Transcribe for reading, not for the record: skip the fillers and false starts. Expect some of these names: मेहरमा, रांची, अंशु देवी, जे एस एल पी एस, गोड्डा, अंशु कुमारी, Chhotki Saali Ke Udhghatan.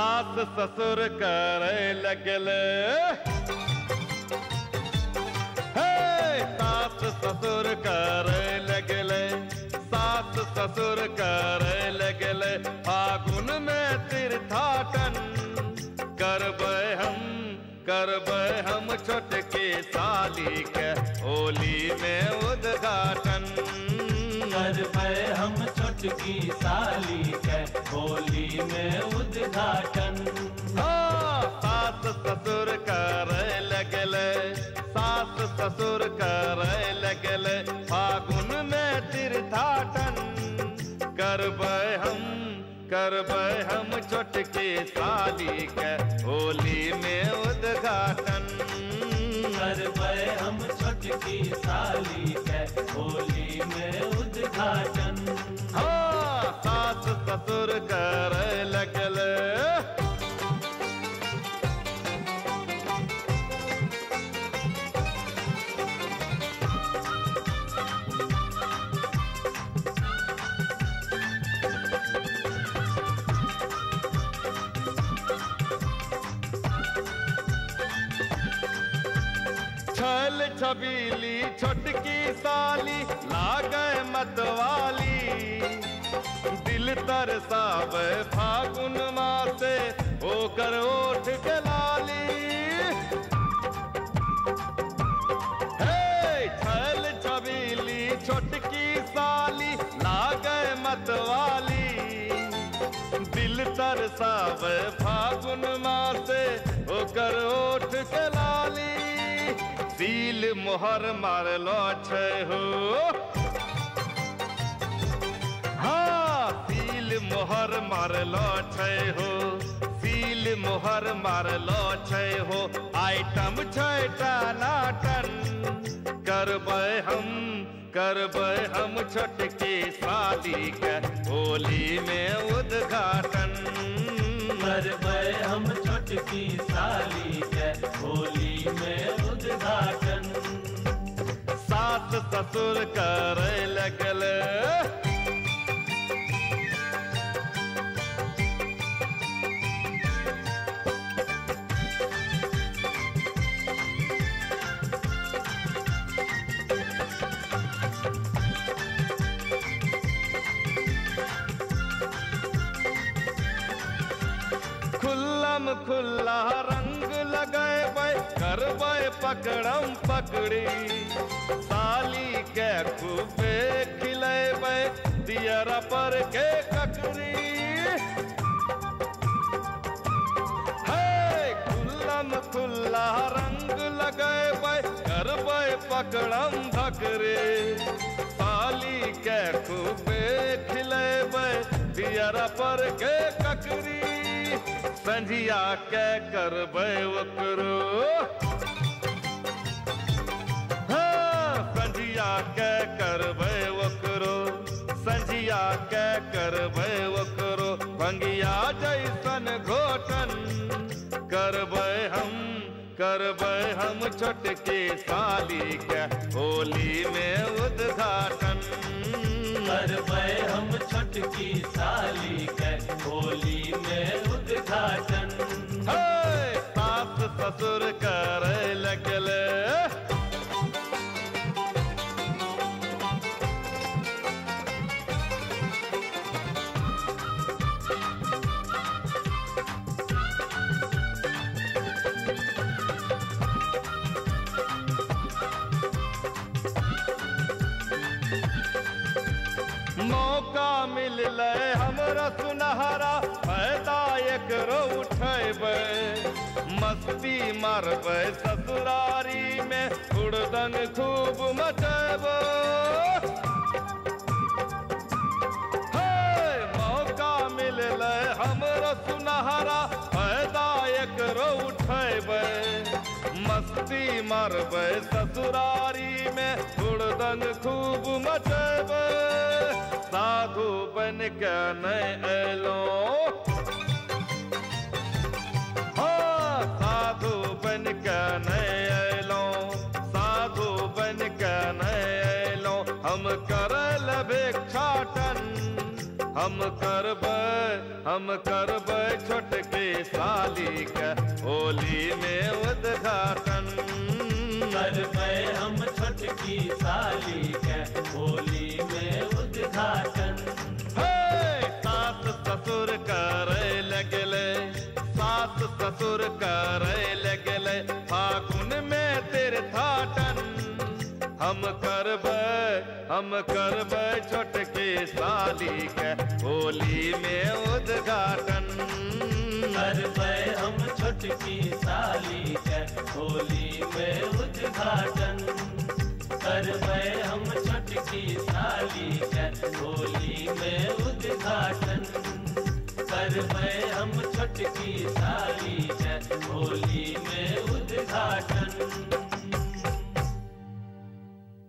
सास ससुर करे लगले, हे सास ससुर करे लगले, सास ससुर करे लगले, आगुन में तीर्थाटन करबे हम छोटकी साली के होली में उद्घाटन। करबे हम छोटकी साली के होली में उद्घाटन। सास ससुर करे लगले, सास ससुर करे लगले, फागुन में तीर्थाटन करबे हम छोटकी साली के होली में उद्घाटन। करबे हम छोटकी साली के होली में उद्घाटन। हाँ सास ससुर करे लगले। छल छबीली छोटकी साली लागे मतवाली, दिल तरसावे फागुन मासे होकर ओठ के लाली। हे छल छबीली छोटकी साली लागे मतवाली, दिल तरसावे फागुन मासे होकर ओठ के लाली। सील मोहर मारलो छै हो, हाँ सील मोहर मारलो छै हो, सील मोहर मारलो छै हो, आइटम छै टनाटन। करबे हम छोटकी साली के होली में उद्घाटन। करबे हम छोटकी साली के होली में उद्घाटन। सास ससुर करे लगले, खुल्लम खुल्ला रंग लगाए भाई करबे पकड़म पकड़ी, साली के खूबे खिलेबे दियरा पर के ककड़ी। हे खुल्लम खुल्ला रंग लगाए करबे पकड़म भकड़ी, साली के खूबे खिलेबे दियरा पर के ककड़ी। संझिया के करबे वकरो, हाँ संझिया के करबे वकरो, संझिया के करबे वकरो, भंगिया जैसन घोटन। करबे हम छोटकी साली के होली में उद्घाटन। करबे हम छोटकी साली के होली में उद्घाटन। सास ससुर करे लगले। मौका मिलले हमरा सुनहरा फायदा एक रो उठेबे, मस्ती मारबे ससुरारी में हुड़दंग खूब मचेबे। हे मौका मिलले हमरा सुनहरा फायदा एक रो उठेबे, मस्ती मारबे ससुरारी में हुड़दंग खूब मचेबे। साधु बन के नहीं एलो, हाँ साधु बन के नहीं एलो, साधु बन के नहीं एलो, हम करल भिक्षाटन। हम करबै छोटकी साली के होली में उद्घाटन। करबै हम छोटकी साली के होली में उद्घाटन। सास ससुर करे लगले, सास ससुर करे लगले, फागुन में तीर्थाटन। हम करबै छोटकी साली के होली में उद्घाटन। करबै हम छोटकी साली के होली में उद्घाटन। करबै हम छोटकी साली के होली में उद्घाटन। करबै हम छोटकी साली